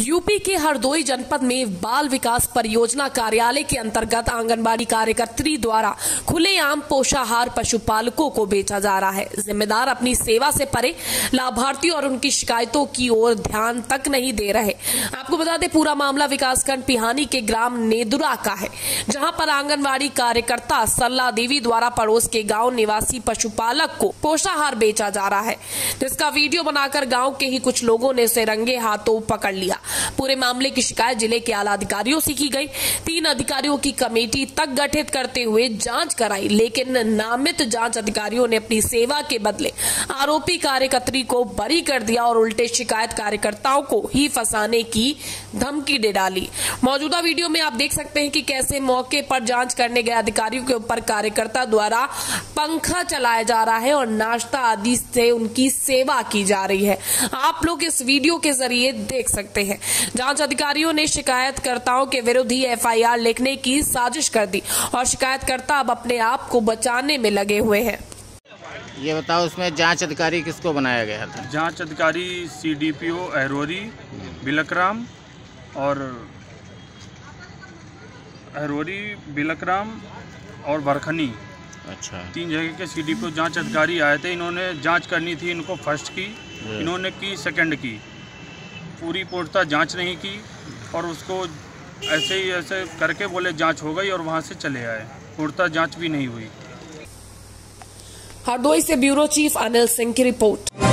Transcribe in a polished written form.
UP के हरदोई जनपद में बाल विकास परियोजना कार्यालय के अंतर्गत आंगनबाड़ी कार्यकर्त्री द्वारा खुलेआम पोषाहार पशुपालकों को बेचा जा रहा है। जिम्मेदार अपनी सेवा से परे लाभार्थियों और उनकी शिकायतों की ओर ध्यान तक नहीं दे रहे। आपको बता दें, पूरा मामला विकासखंड पिहानी के ग्राम नेदुरा का है, जहां पर आंगनबाड़ी कार्यकर्ता सल्ला देवी द्वारा पड़ोस के गाँव निवासी पशुपालक को पोषाहार बेचा जा रहा है, जिसका वीडियो बनाकर गाँव के ही कुछ लोगों ने उसे रंगे हाथों पकड़ लिया। पूरे मामले की शिकायत जिले के आला अधिकारियों से की गई। 3 अधिकारियों की कमेटी तक गठित करते हुए जांच कराई, लेकिन नामित जांच अधिकारियों ने अपनी सेवा के बदले आरोपी कार्यकर्त्री को बरी कर दिया और उल्टे शिकायत कार्यकर्ताओं को ही फंसाने की धमकी दे डाली। मौजूदा वीडियो में आप देख सकते हैं कि कैसे मौके पर जांच करने गए अधिकारियों के ऊपर कार्यकर्ता द्वारा पंखा चलाया जा रहा है और नाश्ता आदि से उनकी सेवा की जा रही है। आप लोग इस वीडियो के जरिए देख सकते हैं। जांच अधिकारियों ने शिकायतकर्ताओं के विरुद्ध ही FIR लिखने की साजिश कर दी और शिकायतकर्ता अब अपने आप को बचाने में लगे हुए हैं। ये बताओ, इसमें जांच अधिकारी किसको बनाया गया था? जांच अधिकारी CDPO अहरोरी बिलकराम और बरखनी, अच्छा, 3 जगह के CDPO जांच अधिकारी आए थे। इन्होंने जांच करनी थी, इनको फर्स्ट की, इन्होंने की सेकंड की, पूरी पूर्णतः जांच नहीं की और उसको ऐसे ही ऐसे करके बोले जांच हो गई और वहां से चले आए। पूर्णतः जांच भी नहीं हुई। हरदोई से ब्यूरो चीफ अनिल सिंह की रिपोर्ट।